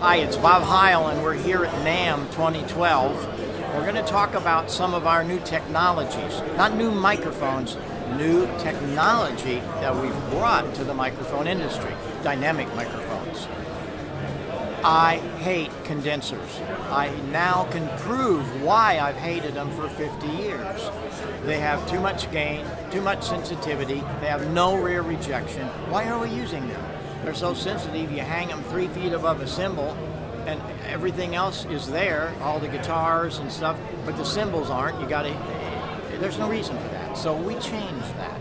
Hi, it's Bob Heil and we're here at NAMM 2012. We're going to talk about some of our new technologies, not new microphones, new technology that we've brought to the microphone industry, dynamic microphones. I hate condensers. I now can prove why I've hated them for 50 years. They have too much gain, too much sensitivity, they have no rear rejection. Why are we using them? They're so sensitive, you hang them 3 feet above a cymbal and everything else is there, all the guitars and stuff, but the cymbals aren't. There's no reason for that. So we changed that.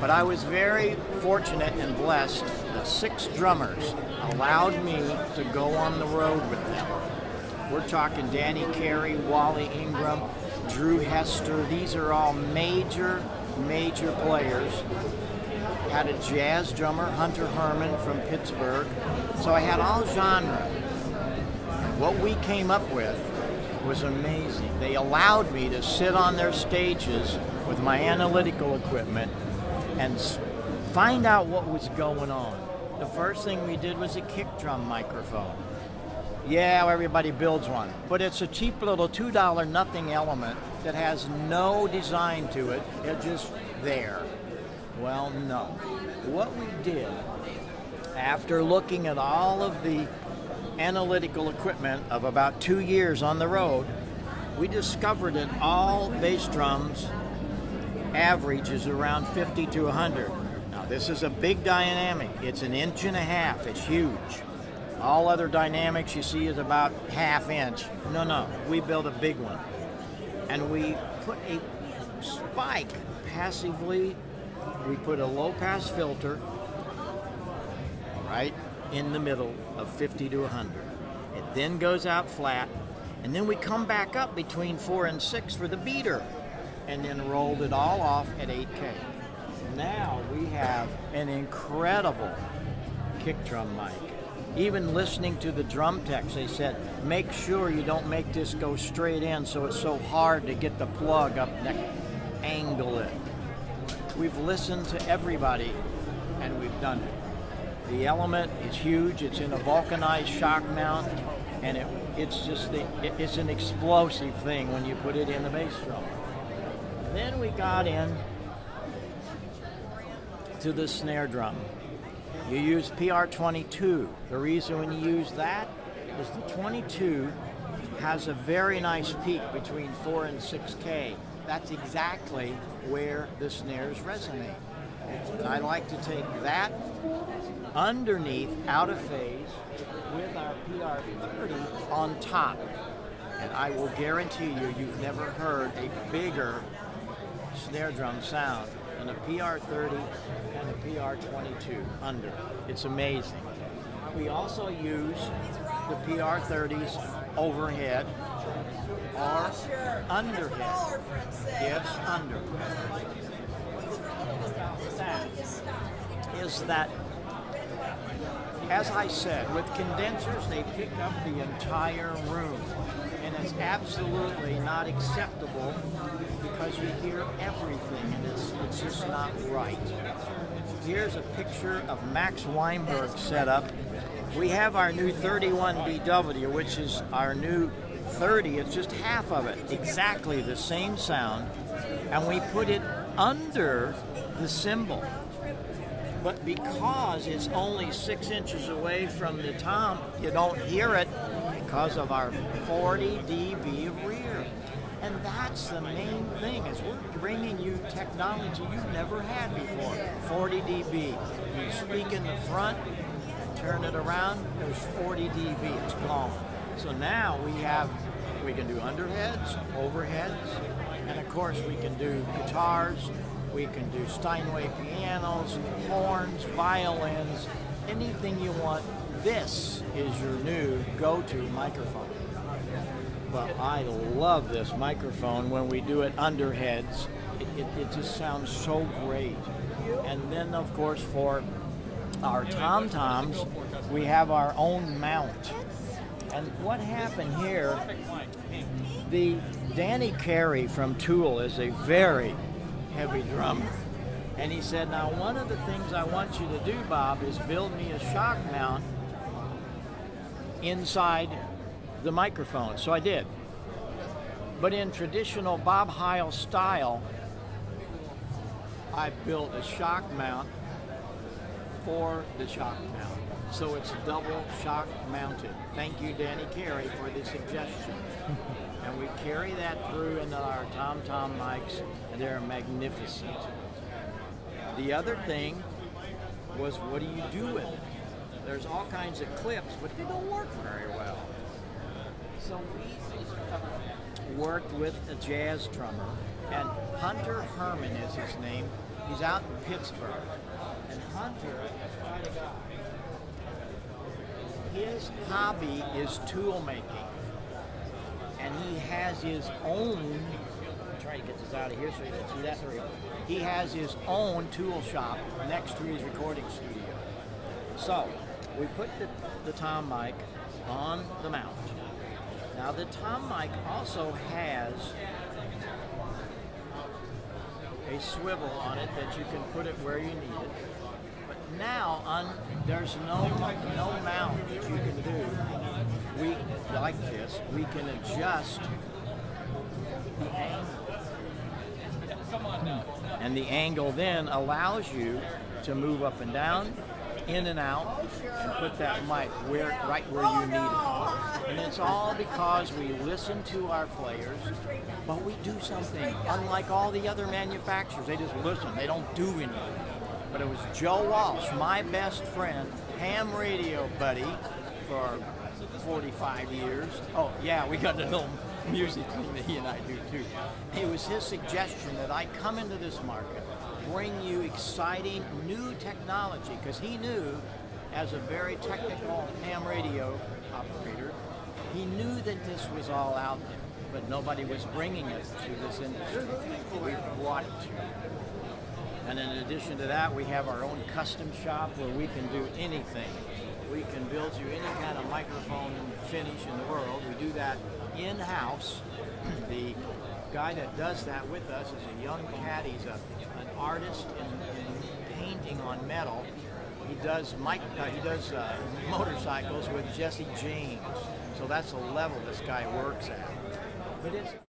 But I was very fortunate and blessed. The 6 drummers allowed me to go on the road with them. We're talking Danny Carey, Wally Ingram, Drew Hester. These are all major, major players. Had a jazz drummer, Hunter Herman from Pittsburgh. So I had all genres. What we came up with was amazing. They allowed me to sit on their stages with my analytical equipment and find out what was going on. The first thing we did was a kick drum microphone. Yeah, everybody builds one, but it's a cheap little $2 nothing element that has no design to it. It's just there. Well, no. What we did, after looking at all of the analytical equipment of about 2 years on the road, we discovered that all bass drums average is around 50 to 100. Now this is a big dynamic. It's an inch and a half. It's huge. All other dynamics you see is about half inch. No, we built a big one. And we put a spike passively. We put a low pass filter right in the middle of 50 to 100. It then goes out flat, and then we come back up between 4 and 6 for the beater, and then rolled it all off at 8K. Now we have an incredible kick drum mic. Even listening to the drum techs, they said, make sure you don't make this go straight in so it's so hard to get the plug up next, angle it. We've listened to everybody and we've done it. The element is huge. It's in a vulcanized shock mount, and it's an explosive thing when you put it in the bass drum. Then we got in to the snare drum. You use PR22. The reason when you use that is the 22 has a very nice peak between 4 and 6K. That's exactly where the snares resonate. And I like to take that underneath, out of phase, with our PR30 on top. And I will guarantee you, you've never heard a bigger snare drum sound than a PR30 and a PR22 under. It's amazing. We also use the PR30's overhead or underhead. Yes, under. That is that. As I said, with condensers, they pick up the entire room, and it's absolutely not acceptable because you hear everything, and it's just not right. Here's a picture of Max Weinberg's setup. We have our new 31BW, which is our new 30. It's just half of it, exactly the same sound, and we put it under the cymbal. But because it's only 6 inches away from the tom, you don't hear it because of our 40 dB of rear. And that's the main thing, is we're bringing you technology you've never had before. 40 dB. You speak in the front, turn it around, there's 40 dB, it's gone. So now we can do underheads, overheads, and of course we can do guitars, we can do Steinway pianos, horns, violins, anything you want. This is your new go-to microphone. Well, I love this microphone when we do it underheads. It just sounds so great. And then, of course, for our tom-toms, we have our own mount. And what happened here, the Danny Carey from Tool is a very heavy drummer, and he said, now one of the things I want you to do, Bob, is build me a shock mount inside the microphone, so I did. But in traditional Bob Heil style, I built a shock mount for the shock mount. So it's double shock mounted. Thank you, Danny Carey, for the suggestion. And we carry that through into our tom-tom mics, and they're magnificent. The other thing was, what do you do with it? There's all kinds of clips, but they don't work very well. So we worked with a jazz drummer, and Hunter Herman is his name. He's out in Pittsburgh. And Hunter, his hobby is tool making. And he has his own, I'm trying to get this out of here so you can see that. He has his own tool shop next to his recording studio. So we put the tom mic on the mount. Now the tom mic also has a swivel on it that you can put it where you need it. But now there's no mount that you can do. Like this, we can adjust the angle. And the angle then allows you to move up and down, in and out, and put that mic right where you need it. And it's all because we listen to our players, but we do something. Unlike all the other manufacturers, they just listen, they don't do anything. But it was Joe Walsh, my best friend, ham radio buddy for 45 years. Oh yeah, we got a little music thing that he and I do too. It was his suggestion that I come into this market, bring you exciting new technology, because he knew, as a very technical ham radio operator, he knew that this was all out there, but nobody was bringing it to this industry. We brought it to you. And in addition to that, we have our own custom shop where we can do anything. We can build you any kind of microphone finish in the world. We do that in-house. The guy that does that with us is a young cat. He's an artist in painting on metal. He does motorcycles with Jesse James. So that's the level this guy works at. But it's